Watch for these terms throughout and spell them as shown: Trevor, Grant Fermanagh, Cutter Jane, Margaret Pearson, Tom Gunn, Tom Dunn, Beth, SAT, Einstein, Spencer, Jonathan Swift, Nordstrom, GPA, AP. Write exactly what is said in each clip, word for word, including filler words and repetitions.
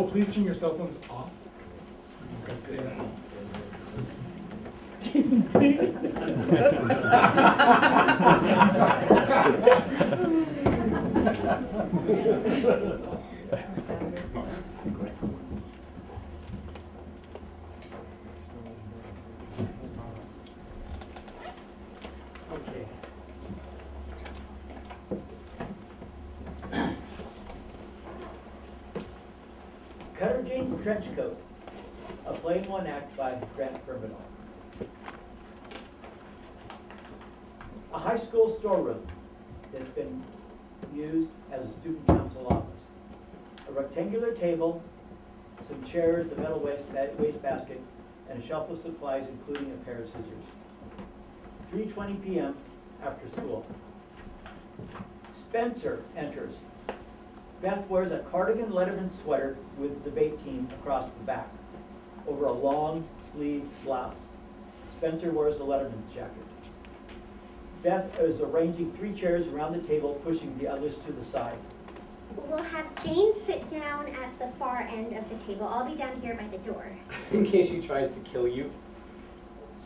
Oh, please turn your cell phones off. Okay. Cutter Jane's Trench Coat, a plain one act by Grant Fermanagh. A high school storeroom that's been used as a student council office. A rectangular table, some chairs, a metal wastebasket, and a shelf with supplies, including a pair of scissors. three twenty p m after school. Spencer enters. Beth wears a cardigan letterman sweater with debate team across the back over a long sleeve blouse. Spencer wears a letterman's jacket. Beth is arranging three chairs around the table, pushing the others to the side. We'll have Jane sit down at the far end of the table. I'll be down here by the door. In case she tries to kill you.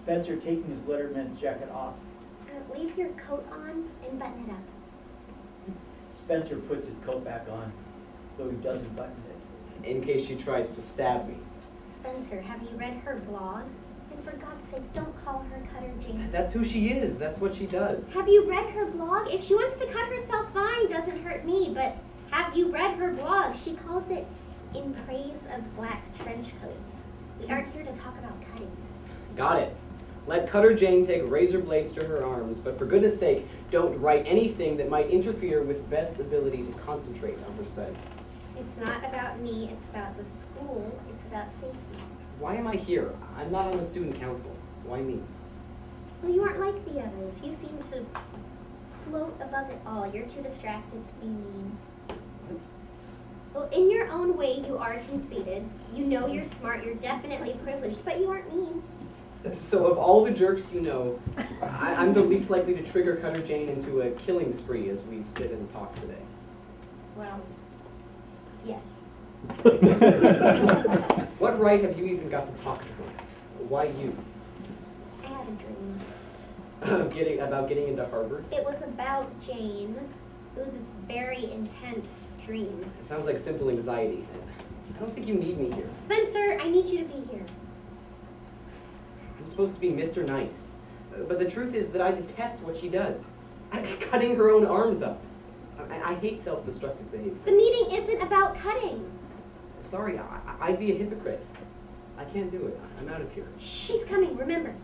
Spencer taking his letterman's jacket off. Uh, leave your coat on and button it up. Spencer puts his coat back on, though he doesn't button it. In case she tries to stab me. Spencer, have you read her blog? And for God's sake, don't call her Cutter Jane. That's who she is. That's what she does. Have you read her blog? If she wants to cut herself, fine. Doesn't hurt me. But have you read her blog? She calls it In Praise of Black Trench Coats. We aren't here to talk about cutting. Got it. Let Cutter Jane take razor blades to her arms, but for goodness sake, don't write anything that might interfere with Beth's ability to concentrate on her studies. It's not about me. It's about the school. It's about safety. Why am I here? I'm not on the student council. Why me? Well, you aren't like the others. You seem to float above it all. You're too distracted to be mean. What? Well, in your own way, you are conceited. You know you're smart. You're definitely privileged, but you aren't mean. So of all the jerks you know, I, I'm the least likely to trigger Cutter Jane into a killing spree as we sit and talk today. Well, yes. What right have you even got to talk to her? Why you? I had a dream. Of getting, about getting into Harvard? It was about Jane. It was this very intense dream. It sounds like simple anxiety. I don't think you need me here. Spencer, I need you to be here. I'm supposed to be Mister Nice, but the truth is that I detest what she does. Cutting her own arms up. I, I hate self-destructive behavior. The meeting isn't about cutting. Sorry, I, I'd be a hypocrite. I can't do it. I'm out of here. She's coming, remember.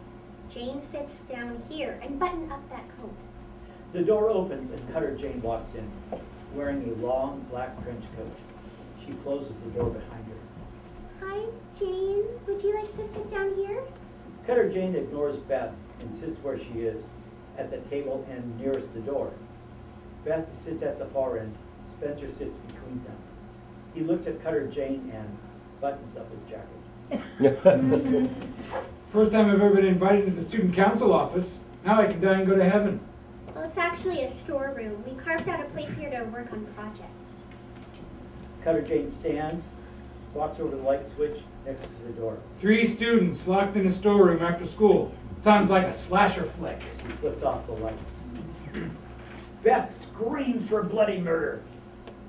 Jane sits down here and button up that coat. The door opens and Cutter Jane walks in, wearing a long black trench coat. She closes the door behind her. Hi, Jane. Would you like to sit down here? Cutter Jane ignores Beth and sits where she is, at the table and nearest the door. Beth sits at the far end. Spencer sits between them. He looks at Cutter Jane and buttons up his jacket. First time I've ever been invited to the student council office. Now I can die and go to heaven. Well, it's actually a storeroom. We carved out a place here to work on projects. Cutter Jane stands, walks over to the light switch next to the door. Three students locked in a storeroom after school. Sounds like a slasher flick. She flips off the lights. Beth screams for bloody murder.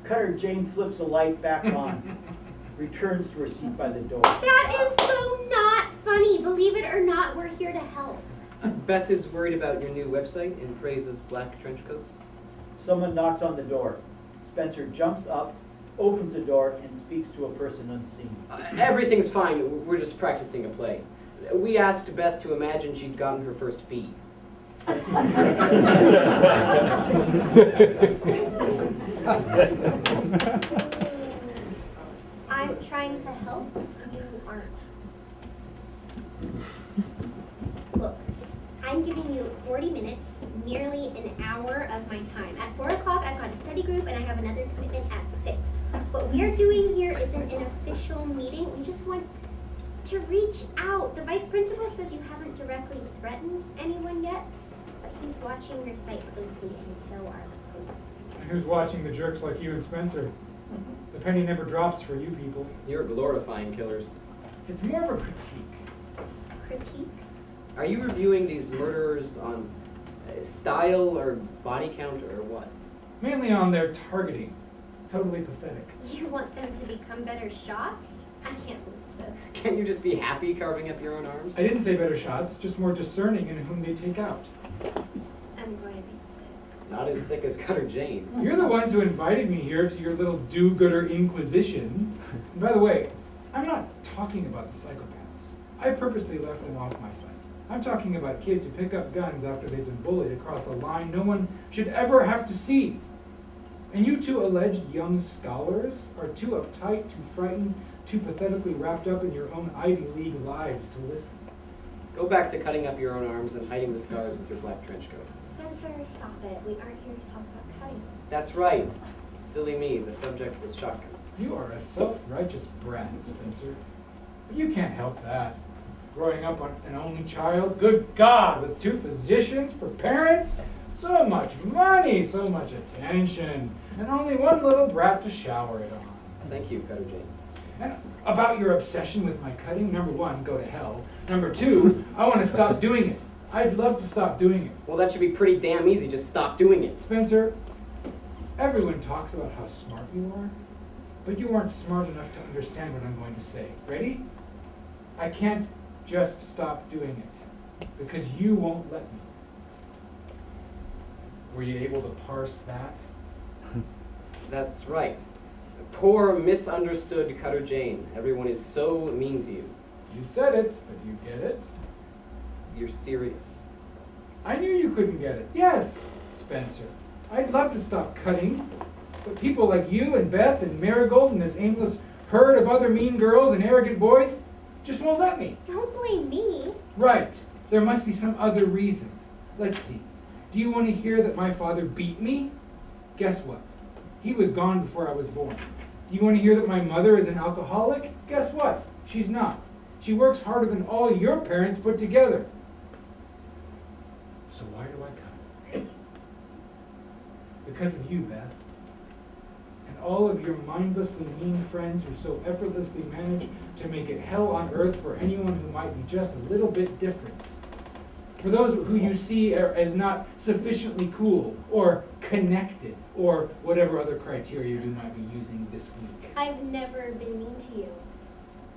Cutter Jane flips the light back on, returns to her seat by the door. That is so not funny. Believe it or not, we're here to help. Beth is worried about your new website, In Praise of Black Trench Coats. Someone knocks on the door. Spencer jumps up, opens the door, and speaks to a person unseen. Uh, everything's fine. We're just practicing a play. We asked Beth to imagine she'd gotten her first bee. I'm trying to help. You aren't. Look, I'm giving you forty minutes, nearly an hour of my time. At four o'clock, I've got a study group, and I have another commitment at six. What we are doing here isn't an official meeting. We just want to reach out. The vice principal says you haven't directly threatened anyone yet, but he's watching your site closely, and so are the police. Who's watching the jerks like you and Spencer? The penny never drops for you people. You're glorifying killers. It's more of a critique. Critique? Are you reviewing these murderers on style or body count or what? Mainly on their targeting. Totally pathetic. You want them to become better shots? I can't believe this. Can't you just be happy carving up your own arms? I didn't say better shots, just more discerning in whom they take out. I'm going to be sick. Not as sick as Cutter Jane. You're the ones who invited me here to your little do-gooder inquisition. And by the way, I'm not talking about the psychopaths. I purposely left them off my site. I'm talking about kids who pick up guns after they've been bullied across a line no one should ever have to see. And you two alleged young scholars are too uptight, too frightened, too pathetically wrapped up in your own Ivy League lives to listen. Go back to cutting up your own arms and hiding the scars with your black trench coat. Spencer, stop it. We aren't here to talk about cutting. That's right. Silly me, the subject was shotguns. You are a self-righteous brat, Spencer. But you can't help that. Growing up on an only child, good God, with two physicians for parents? So much money, so much attention, and only one little brat to shower it on. Thank you, Cutter Jane. And about your obsession with my cutting, number one, go to hell. Number two, I want to stop doing it. I'd love to stop doing it. Well, that should be pretty damn easy. Just stop doing it. Spencer, everyone talks about how smart you are, but you aren't smart enough to understand what I'm going to say. Ready? I can't just stop doing it because you won't let me. Were you able to parse that? That's right. Poor, misunderstood Cutter Jane. Everyone is so mean to you. You said it, but you get it? You're serious. I knew you couldn't get it. Yes, Spencer. I'd love to stop cutting, but people like you and Beth and Marigold and this aimless herd of other mean girls and arrogant boys just won't let me. Don't blame me. Right. There must be some other reason. Let's see. Do you want to hear that my father beat me? Guess what? He was gone before I was born. Do you want to hear that my mother is an alcoholic? Guess what? She's not. She works harder than all your parents put together. So why do I come? Because of you, Beth. And all of your mindlessly mean friends who so effortlessly manage to make it hell on earth for anyone who might be just a little bit different. For those who you see as not sufficiently cool, or connected, or whatever other criteria you might be using this week. I've never been mean to you.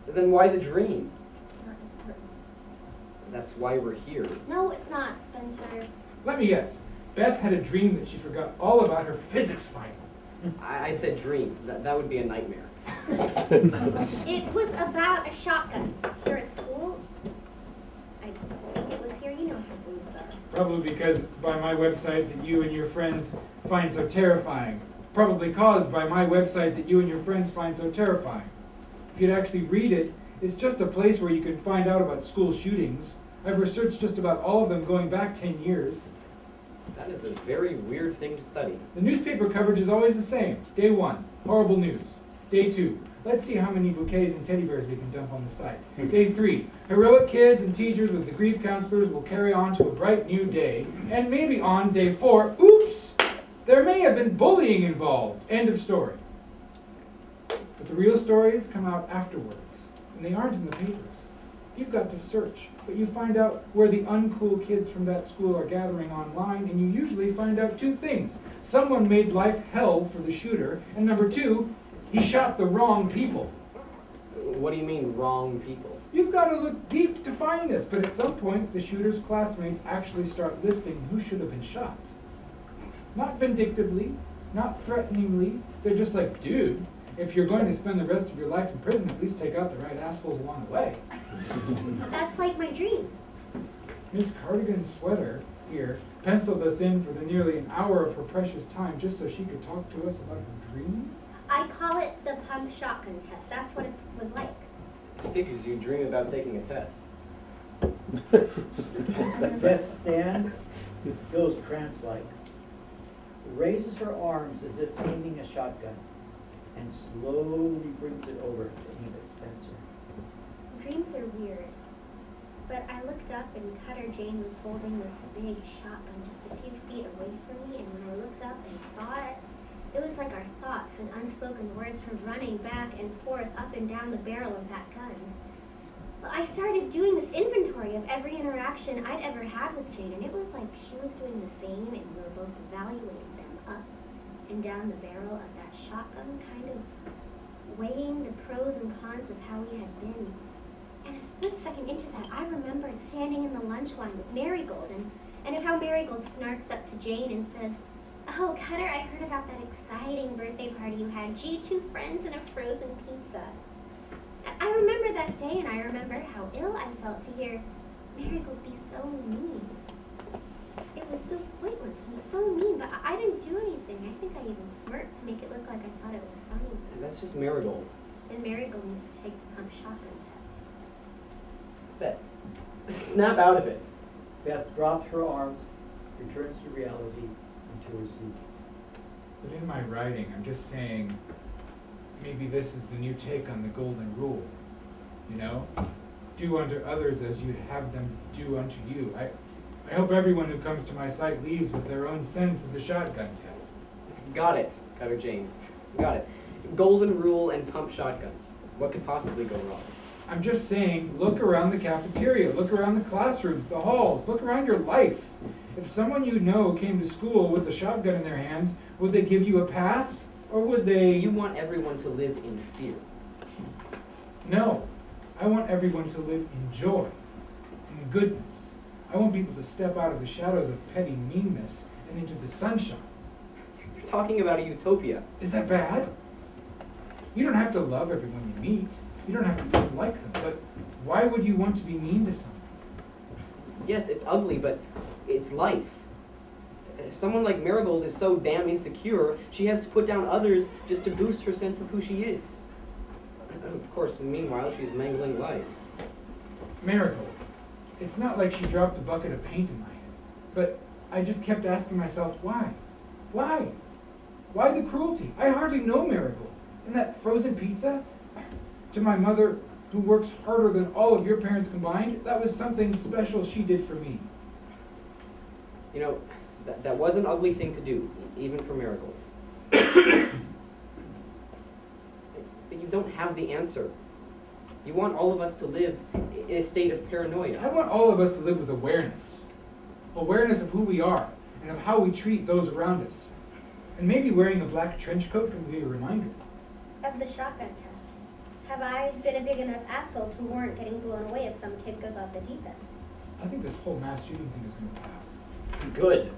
Then why the dream? It's not important. That's why we're here. No, it's not, Spencer. Let me guess. Beth had a dream that she forgot all about her physics final. I, I said dream. That, that would be a nightmare. It was about a shotgun here at school. Probably because by my website that you and your friends find so terrifying. Probably caused by my website that you and your friends find so terrifying. If you'd actually read it, it's just a place where you can find out about school shootings. I've researched just about all of them going back ten years. That is a very weird thing to study. The newspaper coverage is always the same. Day one, horrible news. Day two, let's see how many bouquets and teddy bears we can dump on the site. Day three, heroic kids and teachers with the grief counselors will carry on to a bright new day. And maybe on day four, oops, there may have been bullying involved. End of story. But the real stories come out afterwards, and they aren't in the papers. You've got to search, but you find out where the uncool kids from that school are gathering online, and you usually find out two things. Someone made life hell for the shooter, and number two, he shot the wrong people. What do you mean, wrong people? You've got to look deep to find this, but at some point, the shooter's classmates actually start listing who should have been shot. Not vindictively, not threateningly. They're just like, dude, if you're going to spend the rest of your life in prison, at least take out the right assholes along the way. That's like my dream. Miss Cardigan's sweater here penciled us in for the nearly an hour of her precious time just so she could talk to us about her dream? I call it the pump shotgun test. That's what it was like. It figures you dream about taking a test. The death stand goes trance-like, raises her arms as if aiming a shotgun, and slowly brings it over to aim at Spencer. Dreams are weird, but I looked up and Cutter Jane was holding this big shotgun just a few feet away from me, and when I looked up and saw it, it was like our thoughts and unspoken words were running back and forth up and down the barrel of that gun. Well, I started doing this inventory of every interaction I'd ever had with Jane, and it was like she was doing the same, and we were both evaluating them up and down the barrel of that shotgun, kind of weighing the pros and cons of how we had been. And a split second into that, I remembered standing in the lunch line with Marigold, and, and of how Marigold snarks up to Jane and says, "Oh, Cutter, I heard about that exciting birthday party you had. Gee, two friends and a frozen pizza." I remember that day, and I remember how ill I felt to hear Marigold be so mean. It was so pointless and so mean, but I didn't do anything. I think I even smirked to make it look like I thought it was funny. And that's just Marigold. And Marigold needs to take the pump shotgun test. Bet. Snap out of it. Beth dropped her arms, returns to reality, and to her seat. But in my writing, I'm just saying, maybe this is the new take on the golden rule, you know? Do unto others as you'd have them do unto you. I, I hope everyone who comes to my site leaves with their own sense of the shotgun test. Got it, Cutter Jane. Got it. Golden rule and pump shotguns. What could possibly go wrong? I'm just saying, look around the cafeteria, look around the classrooms, the halls, look around your life. If someone you know came to school with a shotgun in their hands, would they give you a pass? Or would they... You want everyone to live in fear. No. I want everyone to live in joy, in goodness. I want people to step out of the shadows of petty meanness and into the sunshine. You're talking about a utopia. Is that bad? You don't have to love everyone you meet. You don't have to like them. But why would you want to be mean to someone? Yes, it's ugly, but it's life. Someone like Marigold is so damn insecure, she has to put down others just to boost her sense of who she is. And of course, meanwhile, she's mangling lives. Marigold, it's not like she dropped a bucket of paint in my head, but I just kept asking myself, why? Why? Why the cruelty? I hardly know Marigold. And that frozen pizza? To my mother, who works harder than all of your parents combined, that was something special she did for me. You know, That, that was an ugly thing to do, even for Marigold. But you don't have the answer. You want all of us to live in a state of paranoia. I want all of us to live with awareness. Awareness of who we are and of how we treat those around us. And maybe wearing a black trench coat can be a reminder. Of the shotgun test. Have I been a big enough asshole to warrant getting blown away if some kid goes off the deep end? I think this whole mass shooting thing is going to pass. Good.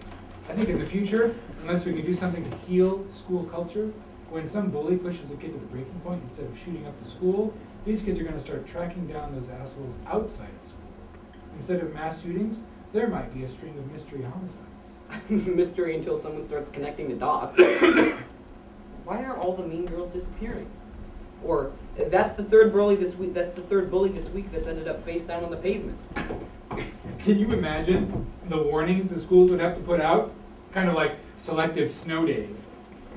I think in the future, unless we can do something to heal school culture, when some bully pushes a kid to the breaking point instead of shooting up the school, these kids are going to start tracking down those assholes outside of school. Instead of mass shootings, there might be a string of mystery homicides. Mystery until someone starts connecting the dots. Why are all the mean girls disappearing? Or, that's the third bully this week, that's the third bully this week that's ended up face down on the pavement. Can you imagine the warnings the schools would have to put out? Kind of like selective snow days.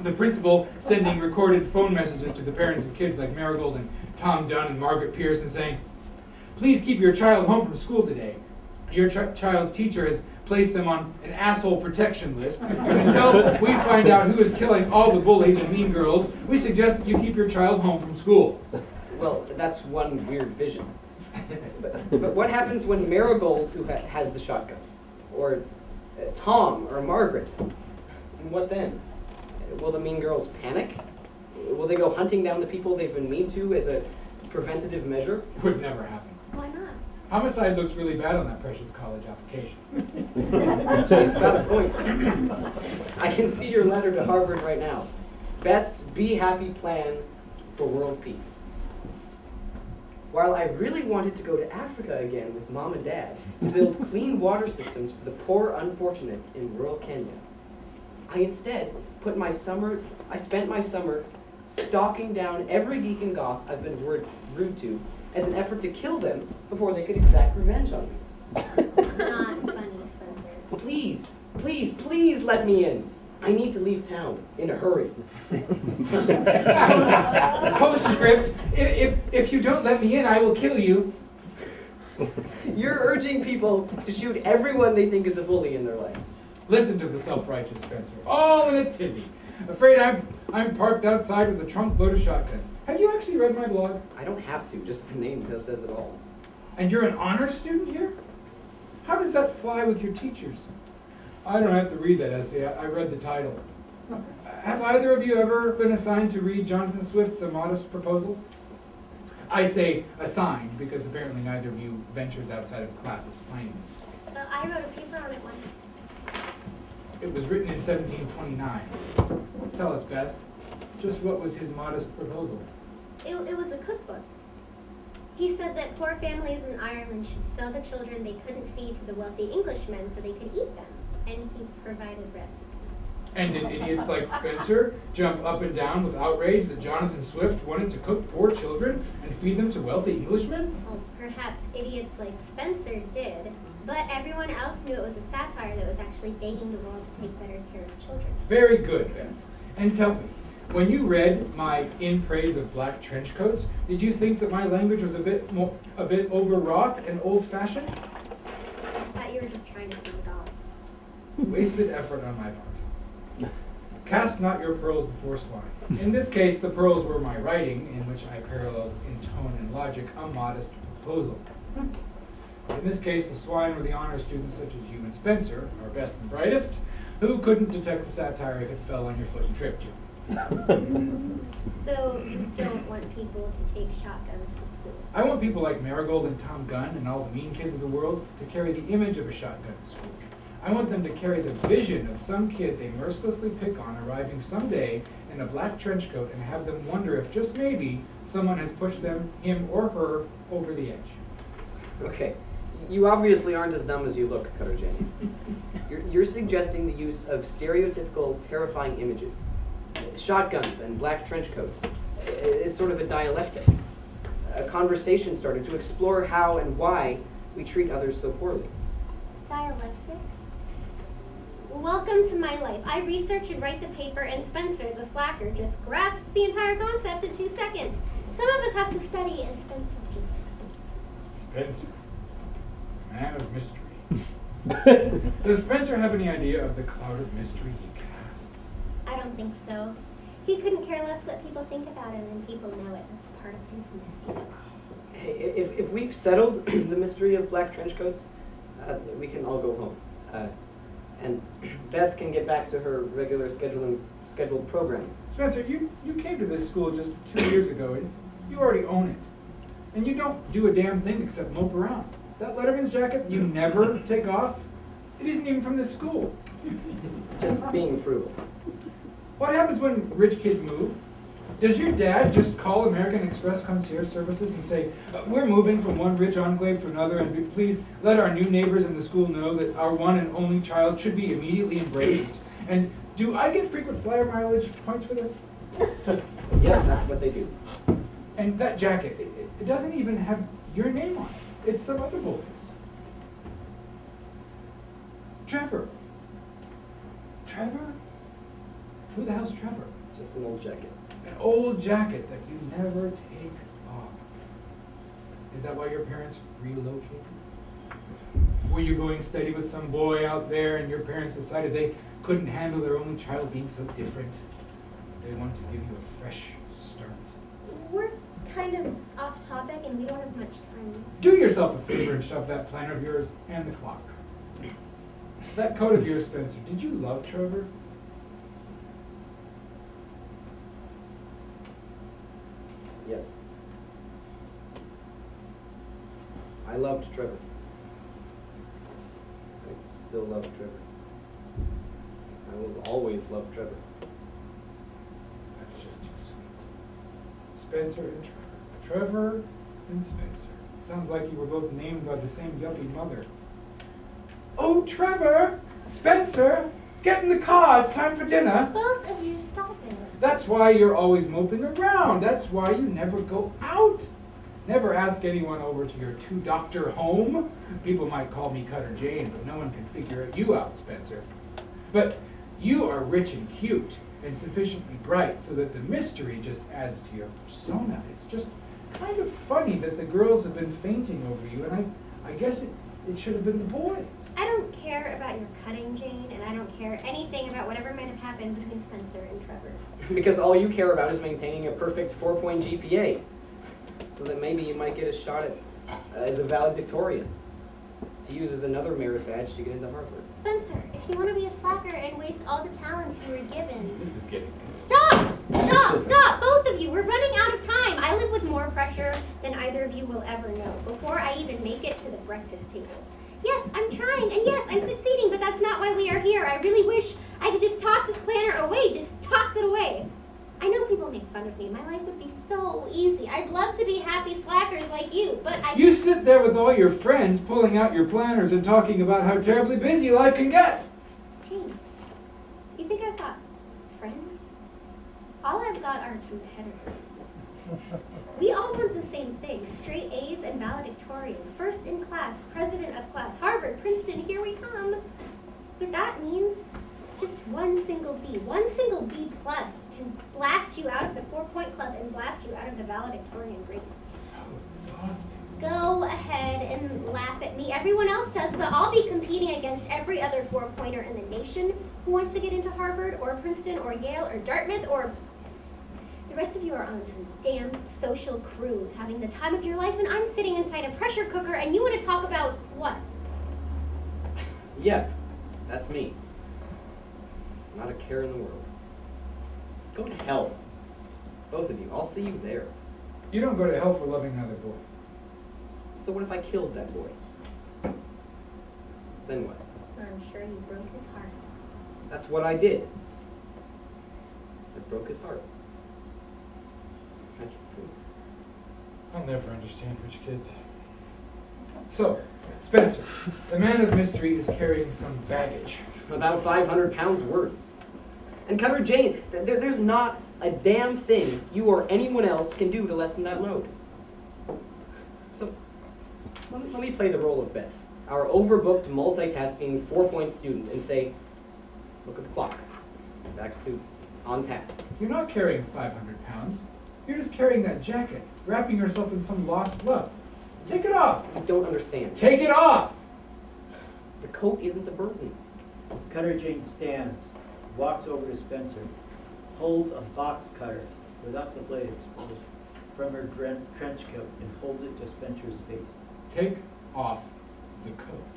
The principal sending recorded phone messages to the parents of kids like Marigold and Tom Dunn and Margaret Pearson saying, "Please keep your child home from school today. Your child teacher has placed them on an asshole protection list. And until we find out who is killing all the bullies and mean girls, we suggest that you keep your child home from school." Well, that's one weird vision. but, but what happens when Marigold, who ha has the shotgun, or uh, Tom, or Margaret? And what then? Will the mean girls panic? Will they go hunting down the people they've been mean to as a preventative measure? It would never happen. Why not? Homicide looks really bad on that precious college application. She's got a point. I can see your letter to Harvard right now. Beth's Be Happy plan for world peace. While I really wanted to go to Africa again with Mom and Dad to build clean water systems for the poor unfortunates in rural Kenya, I instead put my summer, I spent my summer stalking down every geek and goth I've been rude to as an effort to kill them before they could exact revenge on me. Not funny, Spencer. Please, please, please let me in. I need to leave town in a hurry. Postscript, if, if, if you don't let me in, I will kill you. You're urging people to shoot everyone they think is a bully in their life. Listen to the self-righteous Spencer, all in a tizzy. Afraid I'm I'm parked outside with a trunk load of shotguns. Have you actually read my blog? I don't have to. Just the name says it all. And you're an honor student here? How does that fly with your teachers? I don't have to read that essay. I, I read the title. Have either of you ever been assigned to read Jonathan Swift's A Modest Proposal? I say assigned because apparently neither of you ventures outside of class assignments. Uh, I wrote a paper on it once. It was written in seventeen twenty-nine. Tell us, Beth, just what was his modest proposal? It, it was a cookbook. He said that poor families in Ireland should sell the children they couldn't feed to the wealthy Englishmen so they could eat them. And he provided recipes. And did idiots like Spencer jump up and down with outrage that Jonathan Swift wanted to cook poor children and feed them to wealthy Englishmen? Well, perhaps idiots like Spencer did, but everyone else knew it was a satire that was actually begging the world to take better care of children. Very good, Beth. And tell me, when you read my In Praise of Black Trenchcoats, did you think that my language was a bit more, a bit overwrought and old-fashioned? I thought you were just trying to sing it off. Wasted effort on my part. Cast not your pearls before swine. In this case, the pearls were my writing, in which I paralleled in tone and logic a modest proposal. In this case, the swine were the honor students such as you and Spencer, our best and brightest, who couldn't detect the satire if it fell on your foot and tripped you. So you don't want people to take shotguns to school? I want people like Marigold and Tom Gunn and all the mean kids of the world to carry the image of a shotgun to school. I want them to carry the vision of some kid they mercilessly pick on arriving someday in a black trench coat and have them wonder if just maybe someone has pushed them, him or her, over the edge. Okay. You obviously aren't as dumb as you look, Cutter Jane. You're, you're suggesting the use of stereotypical, terrifying images. Shotguns and black trench coats is sort of a dialectic, a conversation starter to explore how and why we treat others so poorly. Dialectic? Welcome to my life. I research and write the paper, and Spencer, the slacker, just grasps the entire concept in two seconds. Some of us have to study, and Spencer just goes. Spencer, man of mystery. Does Spencer have any idea of the cloud of mystery he casts? I don't think so. He couldn't care less what people think about him, and people know it. That's part of his mystery. Hey, if, if we've settled the mystery of black trench coats, uh, we can all go home. Uh, And Beth can get back to her regular scheduling, scheduled program. Spencer, you, you came to this school just two years ago, and you already own it. And you don't do a damn thing except mope around. That Letterman's jacket you never take off, it isn't even from this school. Just being frugal. What happens when rich kids move? Does your dad just call American Express Concierge Services and say, uh, we're moving from one rich enclave to another, and please let our new neighbors in the school know that our one and only child should be immediately embraced? And do I get frequent flyer mileage points for this? Yeah, that's what they do. And that jacket, it, it doesn't even have your name on it. It's some other boy's. Trevor. Trevor? Who the hell's Trevor? It's just an old jacket. An old jacket that you never take off. Is that why your parents relocated? Were you going steady with some boy out there and your parents decided they couldn't handle their only child being so different? They wanted to give you a fresh start. We're kind of off topic and we don't have much time. Do yourself a favor and shove that plan of yours and the clock. That coat of yours, Spencer, did you love Trevor? Yes. I loved Trevor. I still love Trevor. I will always love Trevor. That's just too sweet. Spencer and Trevor. Trevor and Spencer. Sounds like you were both named by the same yuppie mother. Oh, Trevor! Spencer! Get in the car! It's time for dinner! Both of you stop it. That's why you're always moping around. That's why you never go out. Never ask anyone over to your two-doctor home. People might call me Cutter Jane, but no one can figure you out, Spencer. But you are rich and cute and sufficiently bright so that the mystery just adds to your persona. It's just kind of funny that the girls have been fainting over you, and I, I guess it It should have been the boys. I don't care about your cutting, Jane, and I don't care anything about whatever might have happened between Spencer and Trevor. Because all you care about is maintaining a perfect four-point G P A, so that maybe you might get a shot at uh, as a valedictorian to use as another merit badge to get into Harvard. Spencer, if you want to be a slacker and waste all the talents you were given... This is getting... Stop! Stop! Stop! Both of you! We're running out of time! I live with more pressure than either of you will ever know before I even make it to the breakfast table. Yes, I'm trying, and yes, I'm succeeding, but that's not why we are here. I really wish I could just toss this planner away. Just toss it away. I know people make fun of me. My life would be so easy. I'd love to be happy slackers like you, but I... You sit there with all your friends pulling out your planners and talking about how terribly busy life can get. Jane, you think I've got friends? All I've got are competitors. We all want the same thing, straight A's and valedictorian, first in class, president of class, Harvard, Princeton, here we come. But that means just one single B, one single B plus can blast you out of the four-point club and blast you out of the valedictorian grades. So exhausting. Go ahead and laugh at me. Everyone else does, but I'll be competing against every other four-pointer in the nation who wants to get into Harvard or Princeton or Yale or Dartmouth or... The rest of you are on some damn social cruise having the time of your life, and I'm sitting inside a pressure cooker and you want to talk about what? Yep, that's me. Not a care in the world. Go to hell. Both of you. I'll see you there. You don't go to hell for loving another boy. So what if I killed that boy? Then what? I'm sure you broke his heart. That's what I did. I broke his heart. I killed him. I'll never understand rich kids. So, Spencer, the man of mystery is carrying some baggage. About five hundred pounds worth. And Cutter Jane, th th there's not a damn thing you or anyone else can do to lessen that load. So, let me, let me play the role of Beth, our overbooked, multitasking, four-point student, and say, look at the clock. Back to on task. You're not carrying five hundred pounds. You're just carrying that jacket, wrapping yourself in some lost love. Take it off. I don't understand. Take it off! The coat isn't a burden. Cutter Jane stands, walks over to Spencer, pulls a box cutter without the blade exposed from her trench coat and holds it to Spencer's face. Take off the coat.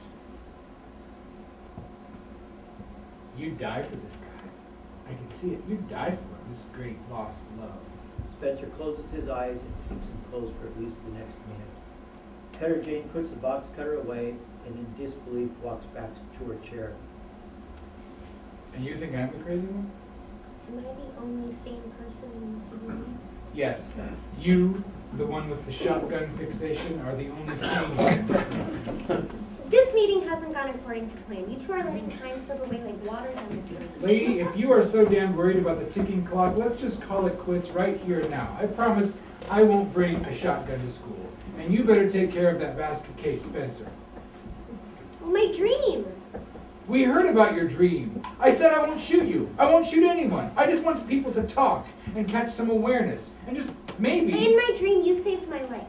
You'd die for this guy. I can see it. You'd die for this great lost love. Spencer closes his eyes and keeps them closed for at least the next minute. Cutter Jane puts the box cutter away and in disbelief walks back to her chair. And you think I'm the crazy one? Am I the only sane person in this room? Yes. You, the one with the shotgun fixation, are the only sane one. This meeting hasn't gone according to plan. You two are letting time slip away like water down the drain. Lady, if you are so damn worried about the ticking clock, let's just call it quits right here and now. I promise I won't bring a shotgun to school. And you better take care of that basket case, Spencer. Well, my dream! We heard about your dream. I said I won't shoot you. I won't shoot anyone. I just want people to talk and catch some awareness. And just maybe... But in my dream, you saved my life.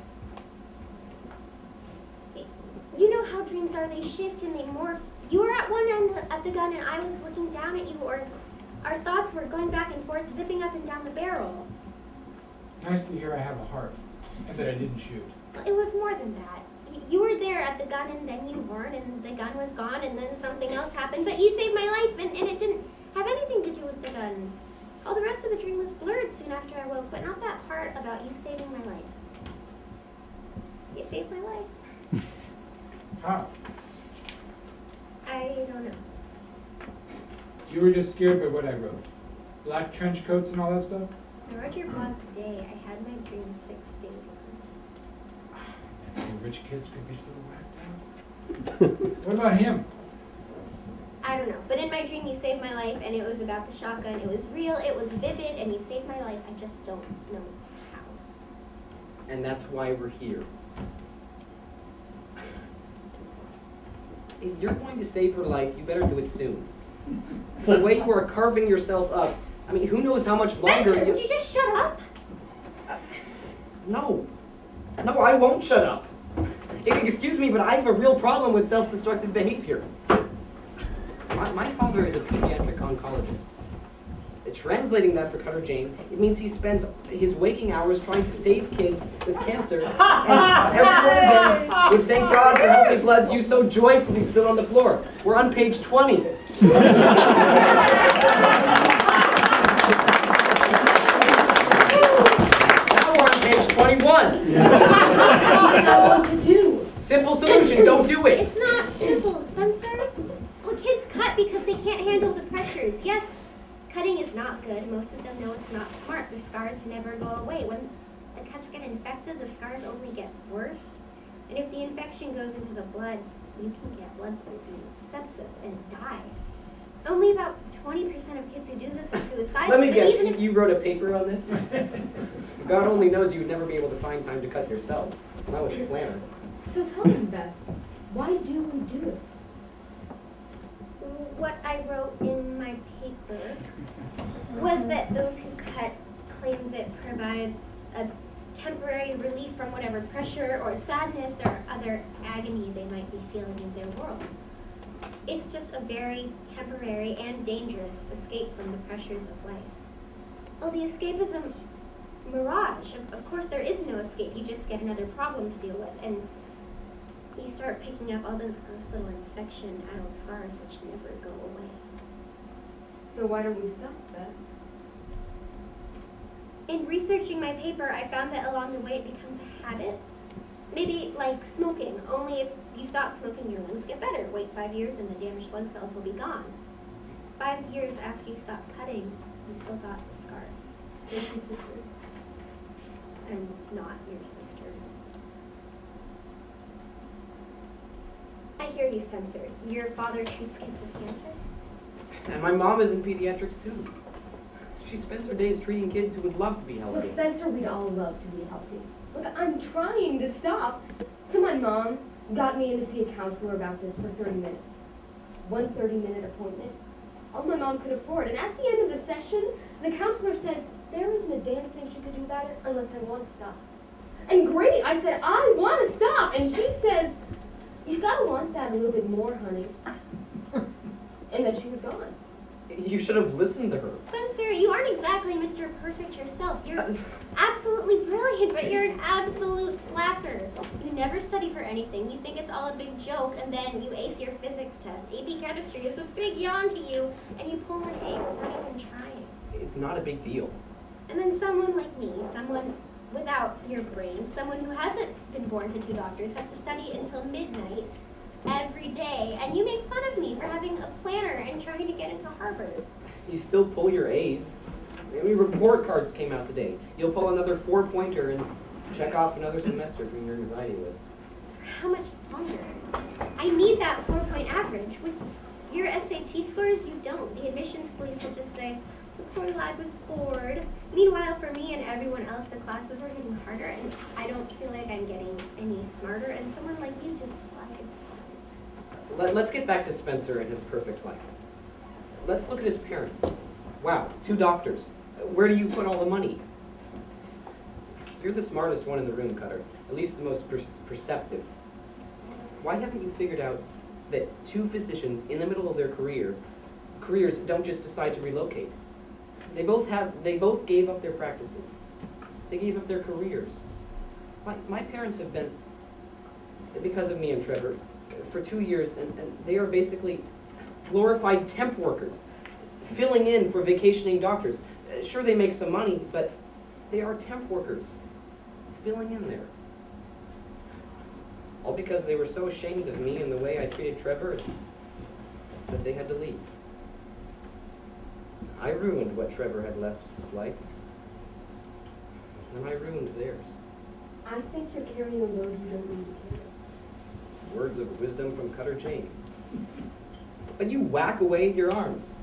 You know how dreams are. They shift and they morph. You were at one end of the gun and I was looking down at you, or our thoughts were going back and forth, zipping up and down the barrel. Nice to hear I have a heart and that I didn't shoot. Well, it was more than that. You were there at the gun, and then you weren't, and the gun was gone, and then something else happened. But you saved my life, and, and it didn't have anything to do with the gun. All the rest of the dream was blurred soon after I woke, but not that part about you saving my life. You saved my life. How? I don't know. You were just scared by what I wrote. Black trench coats and all that stuff? I wrote your blog today. I had my dream six days ago. Rich kids could be so whacked out. What about him? I don't know, but in my dream you saved my life, and it was about the shotgun. It was real, it was vivid, and you saved my life. I just don't know how. And that's why we're here. If you're going to save her life, you better do it soon. The way you are carving yourself up, I mean, who knows how much longer... Spencer, would you just shut up? Uh, no. No, I won't shut up. Excuse me, but I have a real problem with self-destructive behavior. My, my father is a pediatric oncologist. Translating that for Cutter Jane, it means he spends his waking hours trying to save kids with cancer, and every one of them would thank God for healthy blood you so joyfully stood on the floor. We're on page twenty. Now we're on page twenty-one. That's all I know what to do. Simple solution, don't do it. It's not simple, Spencer. Well, kids cut because they can't handle the pressures. Yes. Cutting is not good. Most of them know it's not smart. The scars never go away. When the cuts get infected, the scars only get worse. And if the infection goes into the blood, you can get blood poisoning, sepsis, and die. Only about twenty percent of kids who do this are suicidal. Let me guess, even if you wrote a paper on this? God only knows you would never be able to find time to cut yourself. Not with your planner. So tell me, Beth, why do we do it? What I wrote in my paper was that those who cut claims it provides a temporary relief from whatever pressure or sadness or other agony they might be feeling in their world. It's just a very temporary and dangerous escape from the pressures of life. Well, the escape is a mirage. Of, of course, there is no escape. You just get another problem to deal with, and you start picking up all those gross little infection addled scars which never go away. So why don't we stop that? In researching my paper, I found that along the way it becomes a habit. Maybe like smoking, only if you stop smoking your lungs get better. Wait five years and the damaged lung cells will be gone. Five years after you stop cutting, you still got the scars. You're your sister. I'm not your sister. I hear you, Spencer. Your father treats kids with cancer? And my mom is in pediatrics, too. She spends her days treating kids who would love to be healthy. Look, Spencer, we'd all love to be healthy. Look, I'm trying to stop. So my mom got me in to see a counselor about this for thirty minutes. One thirty-minute appointment. All my mom could afford. And at the end of the session, the counselor says, there isn't a damn thing she could do about it unless I want to stop. And great, I said, I want to stop. And she says, you've got to want that a little bit more, honey. And then she was gone. You should have listened to her. Spencer, you aren't exactly Mister Perfect yourself. You're absolutely brilliant, but you're an absolute slacker. You never study for anything. You think it's all a big joke, and then you ace your physics test. A P chemistry is a big yawn to you, and you pull an A without even trying. It's not a big deal. And then someone like me, someone without your brain, someone who hasn't been born to two doctors, has to study until midnight every day, and you make fun of me for having a planner and trying to get into Harvard. You still pull your A's. I mean, report cards came out today. You'll pull another four-pointer and check off another semester from your anxiety list. For how much longer? I need that four-point average. With your S A T scores, you don't. The admissions police will just say, the poor lad was bored. Meanwhile, for me and everyone else, the classes are getting harder, and I don't feel like I'm getting any smarter, and someone like you just slides. Let, let's get back to Spencer and his perfect life. Let's look at his parents. Wow, two doctors. Where do you put all the money? You're the smartest one in the room, Cutter. At least the most per perceptive. Why haven't you figured out that two physicians in the middle of their career, careers don't just decide to relocate? They both have. They both gave up their practices. They gave up their careers. My, my parents have been, because of me and Trevor, for two years, and, and they are basically glorified temp workers, filling in for vacationing doctors. Sure, they make some money, but they are temp workers, filling in there. All because they were so ashamed of me and the way I treated Trevor that they had to leave. I ruined what Trevor had left his life, and I ruined theirs. I think you're carrying a load you don't need to carry. Words of wisdom from Cutter Jane. But you whack away at your arms,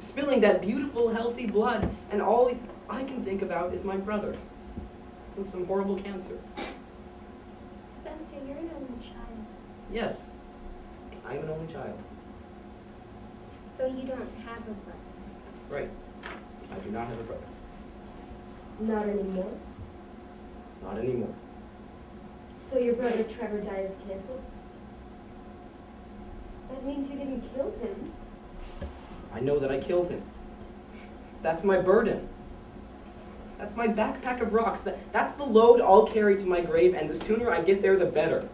spilling that beautiful, healthy blood, and all I can think about is my brother with some horrible cancer. Spencer, you're an only child. Yes, I'm an only child. So you don't have a brother. Right. I do not have a brother. Not anymore? Not anymore. So your brother Trevor died of cancer? That means you didn't kill him. I know that I killed him. That's my burden. That's my backpack of rocks. That, that's the load I'll carry to my grave, and the sooner I get there, the better.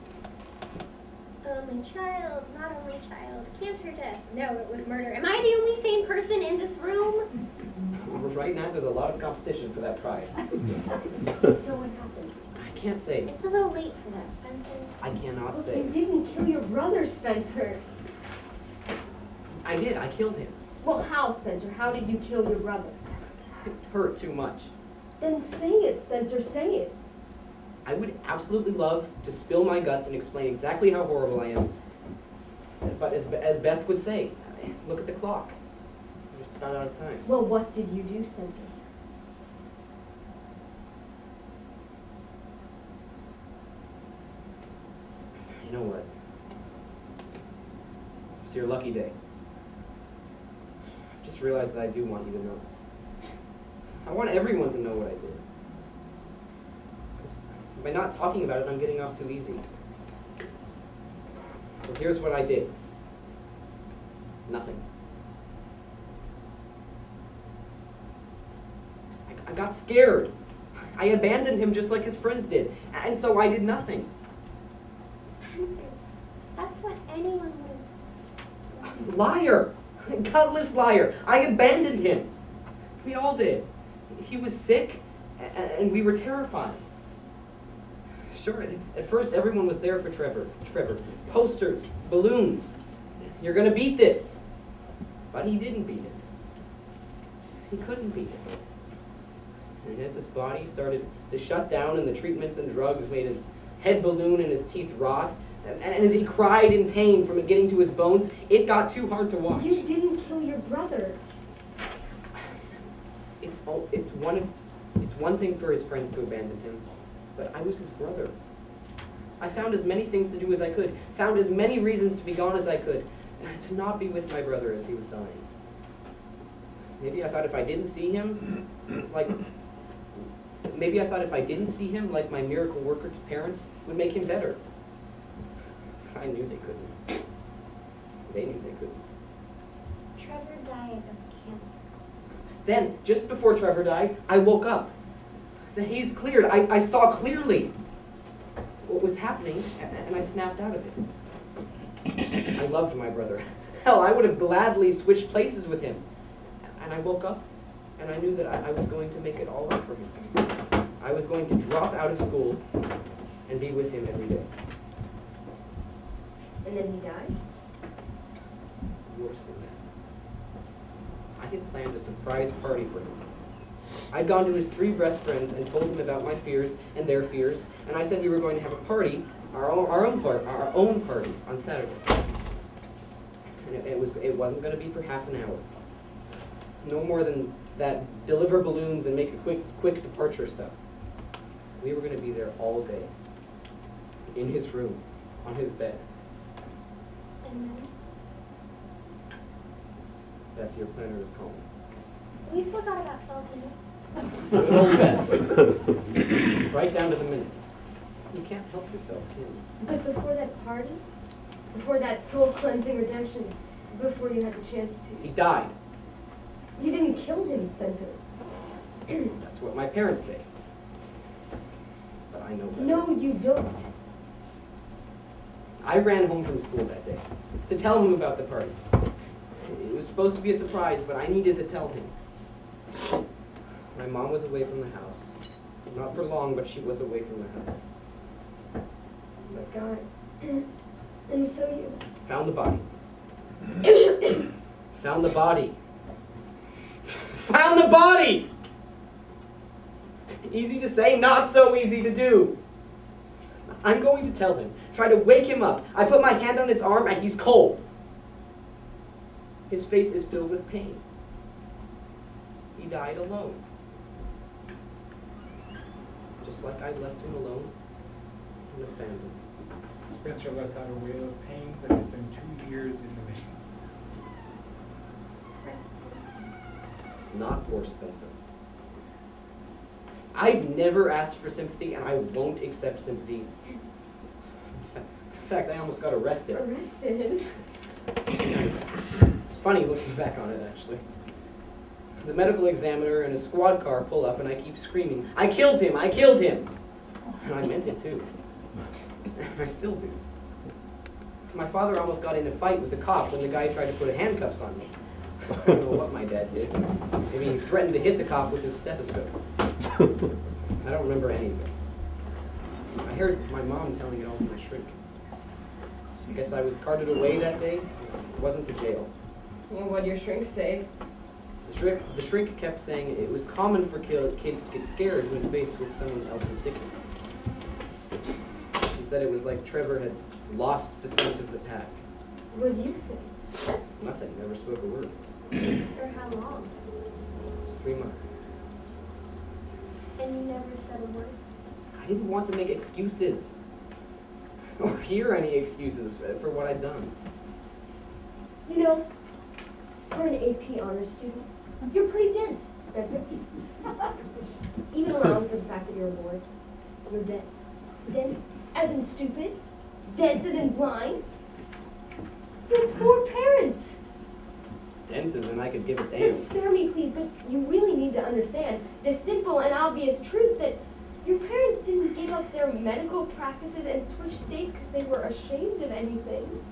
Only child, not only child. Cancer, death. No, it was murder. Am I the only sane person in this room? Right now, there's a lot of competition for that prize. So what happened? I can't say. It's a little late for that, Spencer. I cannot well, say. You didn't kill your brother, Spencer. I did. I killed him. Well, how, Spencer? How did you kill your brother? It hurt too much. Then say it, Spencer. Say it. I would absolutely love to spill my guts and explain exactly how horrible I am. But as, as Beth would say, look at the clock. I'm just about out of time. Well, what did you do, Spencer? You know what? It's your lucky day. I just realized that I do want you to know. I want everyone to know what I did. By not talking about it, I'm getting off too easy. So here's what I did. Nothing. I, I got scared. I abandoned him just like his friends did. And so I did nothing. Spencer, that's what anyone would do. Liar! Gutless liar! I abandoned him. We all did. He was sick, and we were terrified. Sure, at first everyone was there for Trevor. Trevor. Posters, balloons. You're gonna beat this. But he didn't beat it. He couldn't beat it. And as his body started to shut down and the treatments and drugs made his head balloon and his teeth rot, and, and as he cried in pain from it getting to his bones, it got too hard to watch. You didn't kill your brother. It's, all, it's, one of, it's one thing for his friends to abandon him, but I was his brother. I found as many things to do as I could, found as many reasons to be gone as I could, and to not be with my brother as he was dying. Maybe I thought if I didn't see him, like, maybe I thought if I didn't see him, like my miracle worker's parents would make him better. I knew they couldn't. They knew they couldn't. Trevor died of cancer. Then, just before Trevor died, I woke up. The haze cleared. I, I saw clearly what was happening, and I snapped out of it. I loved my brother. Hell, I would have gladly switched places with him. And I woke up, and I knew that I, I was going to make it all up for him. I was going to drop out of school and be with him every day. And then he died? Worse than that. I had planned a surprise party for him. I'd gone to his three best friends and told them about my fears and their fears, and I said we were going to have a party, our own, our own, part, our own party, on Saturday. And it, it, was, it wasn't going to be for half an hour. No more than that deliver balloons and make a quick, quick departure stuff. We were going to be there all day. In his room. On his bed. And then? That's your planner is calling. We still got about twelve minutes. Little right down to the minute. You can't help yourself, can you? But before that party, before that soul-cleansing redemption, before you had the chance to... He died. You didn't kill him, Spencer. That's what my parents say. But I know better. No, you don't. I ran home from school that day to tell him about the party. It was supposed to be a surprise, but I needed to tell him. My mom was away from the house. Not for long, but she was away from the house. Oh my God. And so you... Found the body. Found the body. Found the body! Easy to say, not so easy to do. I'm going to tell him. Try to wake him up. I put my hand on his arm and he's cold. His face is filled with pain. He died alone. Just like I left him alone and abandoned. Spencer lets out a wail of pain that has been two years in the mission. Poor Spencer. Not poor Spencer. I've never asked for sympathy and I won't accept sympathy fact, I almost got arrested. Arrested? Nice. It's funny looking back on it, actually. The medical examiner and a squad car pull up, and I keep screaming, "I killed him! I killed him!" And I meant it, too. I still do. My father almost got in a fight with a cop when the guy tried to put handcuffs on me. I don't know what my dad did. Maybe he threatened to hit the cop with his stethoscope. I don't remember any of it. I heard my mom telling it all to my shrink. I guess I was carted away that day. It wasn't to jail. Well, what'd your shrink say? The shrink, the shrink kept saying it was common for kids to get scared when faced with someone else's sickness. She said it was like Trevor had lost the scent of the pack. What did you say? Nothing. Never spoke a word. For how long? Three months. And you never said a word? I didn't want to make excuses or hear any excuses for what I'd done. You know, for an A P honors student, you're pretty dense, Spencer. Even allowing for the fact that you're a boy, you're dense. Dense as in stupid, dense as in blind. Your poor parents. Denses, and I could give a damn. Spare me, please, but you really need to understand the simple and obvious truth that your parents didn't give up their medical practices and switch states because they were ashamed of anything.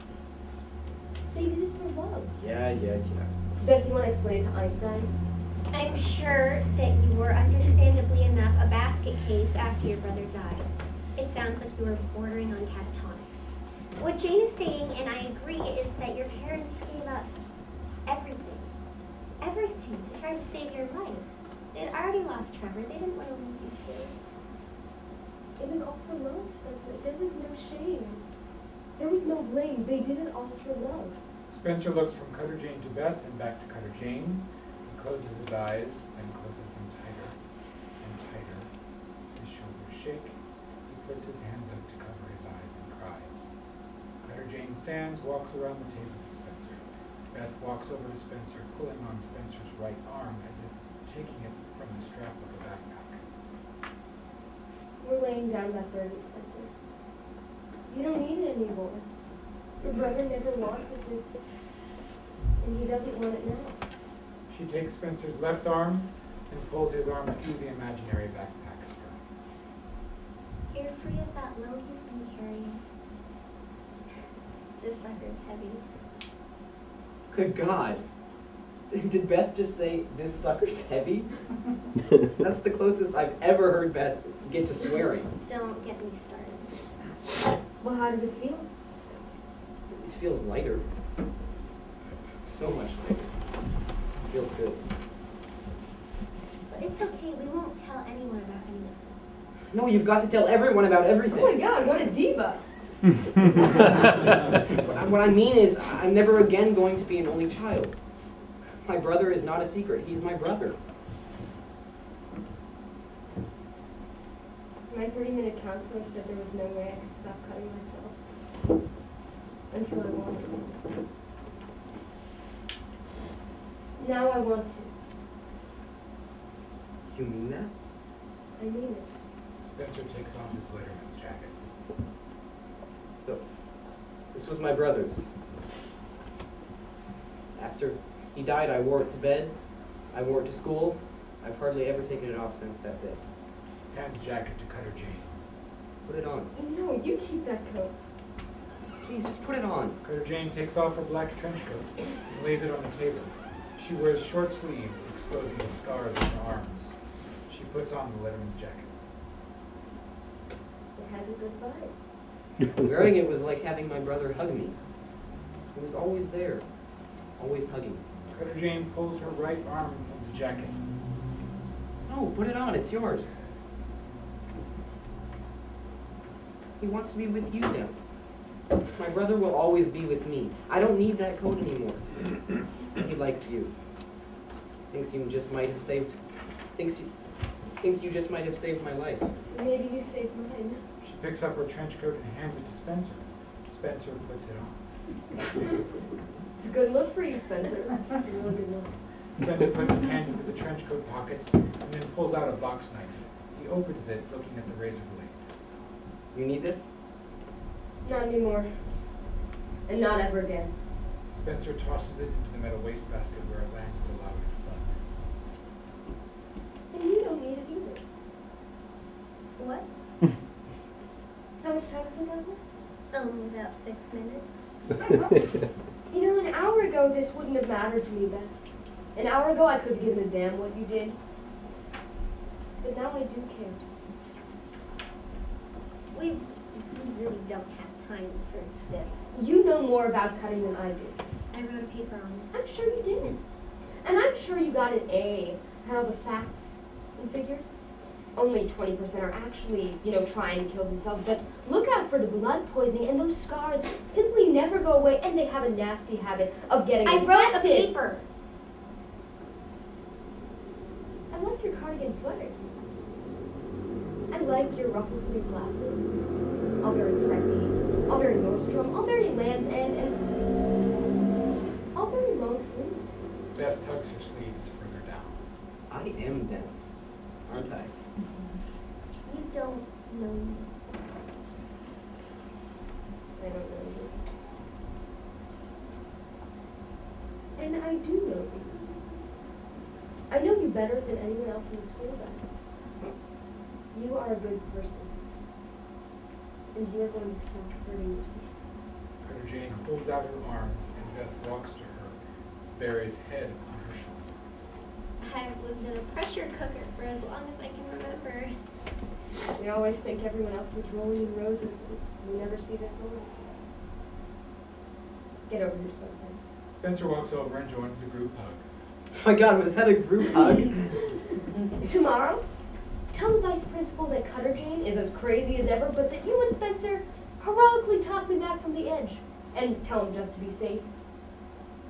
They did it for love. Yeah, yeah, yeah. Beth, you want to explain it to Einstein? I'm sure that you were, understandably enough, a basket case after your brother died. It sounds like you were bordering on catatonic. What Jane is saying, and I agree, is that your parents gave up everything, everything to try to save your life. They'd already lost Trevor. They didn't want to lose you too. It was all for love, Spencer. There was no shame. There was no blame. They did it all for love. Spencer looks from Cutter Jane to Beth and back to Cutter Jane, and closes his eyes, and closes them tighter and tighter. His shoulders shake. He puts his hands up to cover his eyes and cries. Cutter Jane stands, walks around the table to Spencer. Beth walks over to Spencer, pulling on Spencer's right arm as if taking it from the strap of the backpack. We're laying down that burden, Spencer. You don't need it anymore. Your brother never wanted this, and he doesn't want it now. She takes Spencer's left arm and pulls his arm through the imaginary backpack strap. You're free of that load you've been carrying. This sucker's heavy. Good God. Did Beth just say, "This sucker's heavy"? That's the closest I've ever heard Beth get to swearing. Don't get me started. Well, how does it feel? It feels lighter. So much lighter. It feels good. But it's okay. We won't tell anyone about any of this. No, you've got to tell everyone about everything. Oh my God, what a diva. What I mean is, I'm never again going to be an only child. My brother is not a secret. He's my brother. My thirty-minute counselor said there was no way I could stop cutting myself until I wanted to. Now I want to. You mean that? I mean it. Spencer takes off his letterman's jacket. So, this was my brother's. After he died, I wore it to bed. I wore it to school. I've hardly ever taken it off since that day. Hands jacket to Cutter Jane. Put it on. No, you keep that coat. Please, just put it on. Cutter Jane takes off her black trench coat and lays it on the table. She wears short sleeves, exposing the scars on her arms. She puts on the letterman's jacket. It has a good vibe. Wearing it was like having my brother hug me. He was always there, always hugging. Cutter Jane pulls her right arm from the jacket. No, put it on. It's yours. He wants to be with you now. My brother will always be with me. I don't need that coat anymore. He likes you. Thinks you just might have saved. Thinks you. Thinks you just might have saved my life. Maybe you saved mine. She picks up her trench coat and hands it to Spencer. Spencer puts it on. It's a good look for you, Spencer. It's a really good look. Spencer puts his hand into the trench coat pockets and then pulls out a box knife. He opens it, looking at the razor blade. You need this? Not anymore. And not ever again. Spencer tosses it into the metal wastebasket where it lands with a loud thud. And you don't need it either. What? How much time have we got left? Um, about six minutes. You know, an hour ago this wouldn't have mattered to me, Beth. An hour ago I couldn't give a damn what you did. But now I do care. We, we really don't have time for this. You know more about cutting than I do. I wrote a paper on it. I'm sure you didn't. And I'm sure you got an A. Had all the facts and figures. Only twenty percent are actually, you know, trying to kill themselves. But look out for the blood poisoning, and those scars simply never go away, and they have a nasty habit of getting infected. I wrote a paper. I like your cardigan sweaters. I like your ruffle sleeve glasses. All very preppy, all very Nordstrom, all very Land's End, and all very long sleeved. Beth tucks her sleeves further down. I am dense, aren't I? You don't know me. I don't know you. And I do know you. I know you better than anyone else in the school does. You are a good person. And you are going to stop hurting yourself. Cutter Jane holds out her arms and Beth walks to her, Barry's head on her shoulder. I've lived in a pressure cooker for as long as I can remember. We always think everyone else is rolling in roses, and we never see that rose. Get over here, Spencer. Spencer walks over and joins the group hug. Oh my God, was that a group hug? Tomorrow, tell the vice principal that Cutter Jane is as crazy as ever, but that you and Spencer heroically talked me back from the edge. And tell him, just to be safe,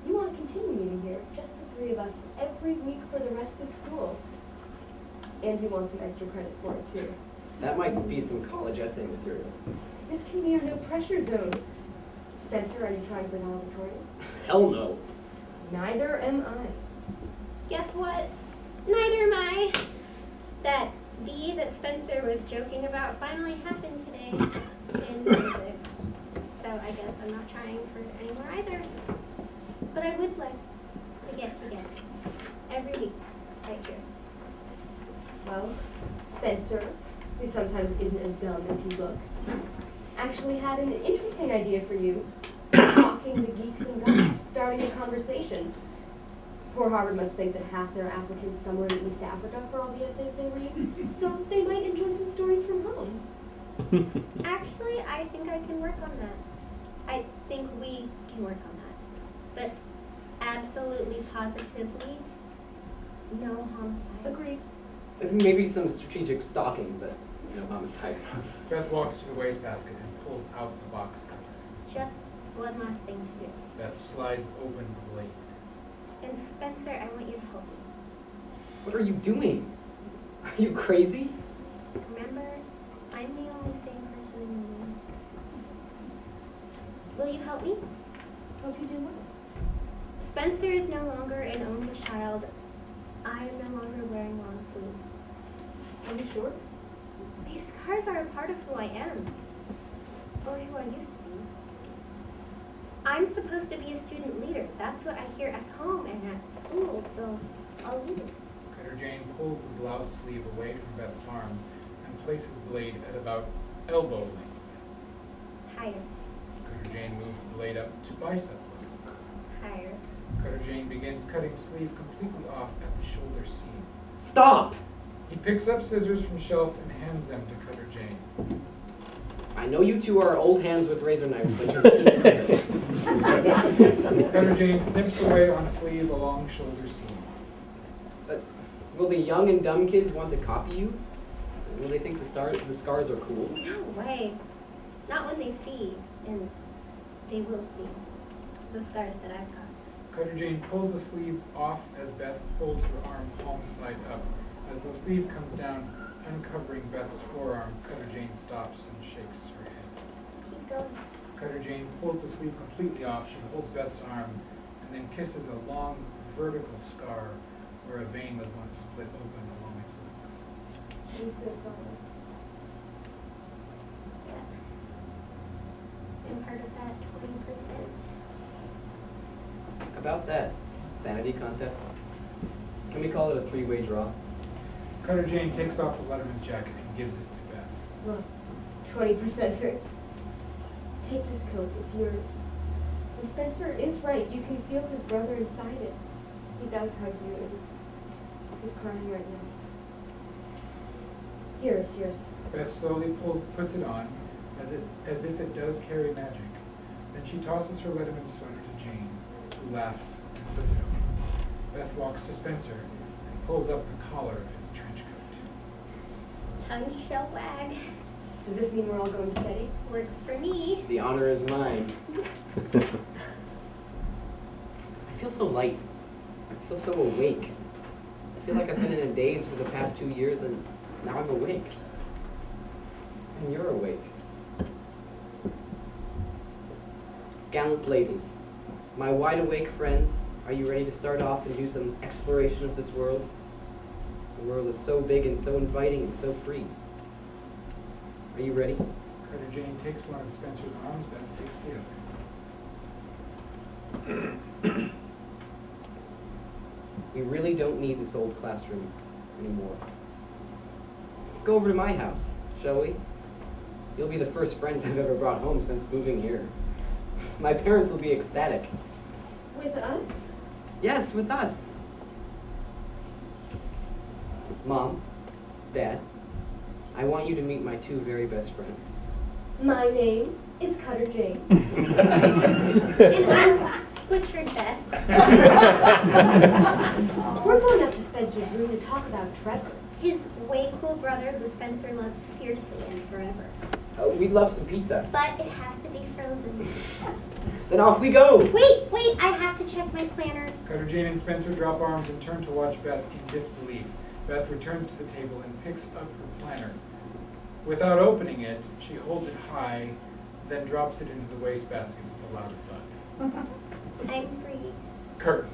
you want to continue meeting here, just the three of us, every week for the rest of school. And you want some extra credit for it, too. That might be some college essay material. This can be our no-pressure zone. Spencer, are you trying for valedictorian? Hell no. Neither am I. Guess what? Neither am I. That B that Spencer was joking about finally happened today in music. So I guess I'm not trying for it anymore either. But I would like to get together every week, right here. Well, Spencer, who sometimes isn't as dumb as he looks, actually had an interesting idea for you. Talking the geeks and guys, starting a conversation. Poor Harvard must think that half their applicants somewhere in East Africa for all the essays they read, so they might enjoy some stories from home. Actually, I think I can work on that. I think we can work on that. But absolutely, positively, no homicides. Agreed. Maybe some strategic stalking, but no homicides. Beth walks to the wastebasket and pulls out the box cover. Just one last thing to do. Beth slides open the lid. And Spencer, I want you to help me. What are you doing? Are you crazy? Remember, I'm the only sane person in the room. Will you help me? Hope you do well. Spencer is no longer an only child. I am no longer wearing long sleeves. Are you sure? These scars are a part of who I am. Or who I used to be. I'm supposed to be a student leader. That's what I hear at home and at school, so I'll lead it. Cutter Jane pulls the blouse sleeve away from Beth's arm and places blade at about elbow length. Higher. Cutter Jane moves the blade up to bicep length. Higher. Cutter Jane begins cutting sleeve completely off at the shoulder seam. Stop! He picks up scissors from shelf and hands them to Cutter Jane. I know you two are old hands with razor knives, but you're this. Cutter Jane snips away on sleeve along shoulder seam. But will the young and dumb kids want to copy you? Will they think the, stars, the scars are cool? No way. Not when they see, and they will see, the scars that I've got. Cutter Jane pulls the sleeve off as Beth holds her arm palm side up. As the sleeve comes down, uncovering Beth's forearm, Cutter Jane stops and shakes her head. Keep going. Cutter Jane pulls the sleeve completely off. She holds Beth's arm and then kisses a long, vertical scar where a vein was once split open along its length. I'm so sorry. Yeah. about that sanity contest? Can we call it a three-way draw? Cutter Jane takes off the letterman's jacket and gives it to Beth. Look, twenty percent hurt. Take this coat, it's yours. And Spencer is right, you can feel his brother inside it. He does hug you, and he's crying right now. Here, it's yours. Beth slowly pulls, puts it on, as, it, as if it does carry magic. Then she tosses her letterman sweater to Jane, who laughs and puts it on. Beth walks to Spencer and pulls up the collar of his trench coat. Tongues shall wag. Does this mean we're all going to study? Works for me. The honor is mine. I feel so light. I feel so awake. I feel like I've been in a daze for the past two years, and now I'm awake. And you're awake. Gallant ladies, my wide awake friends, are you ready to start off and do some exploration of this world? The world is so big and so inviting and so free. Are you ready? Cutter Jane takes one of Spencer's arms, Beth takes the other. We really don't need this old classroom anymore. Let's go over to my house, shall we? You'll be the first friends I've ever brought home since moving here. My parents will be ecstatic. With us? Yes, with us. Mom, Dad, I want you to meet my two very best friends. My name is Cutter Jane. And I'm Butcher Beth. We're going up to Spencer's room to talk about Trevor. His way cool brother who Spencer loves fiercely and forever. Oh, we'd love some pizza. But it has to be frozen. Then off we go! Wait, wait, I have to check my planner. Cutter Jane and Spencer drop arms and turn to watch Beth in disbelief. Beth returns to the table and picks up her planner. Without opening it, she holds it high, then drops it into the wastebasket with a loud thud. I'm free. Curtain.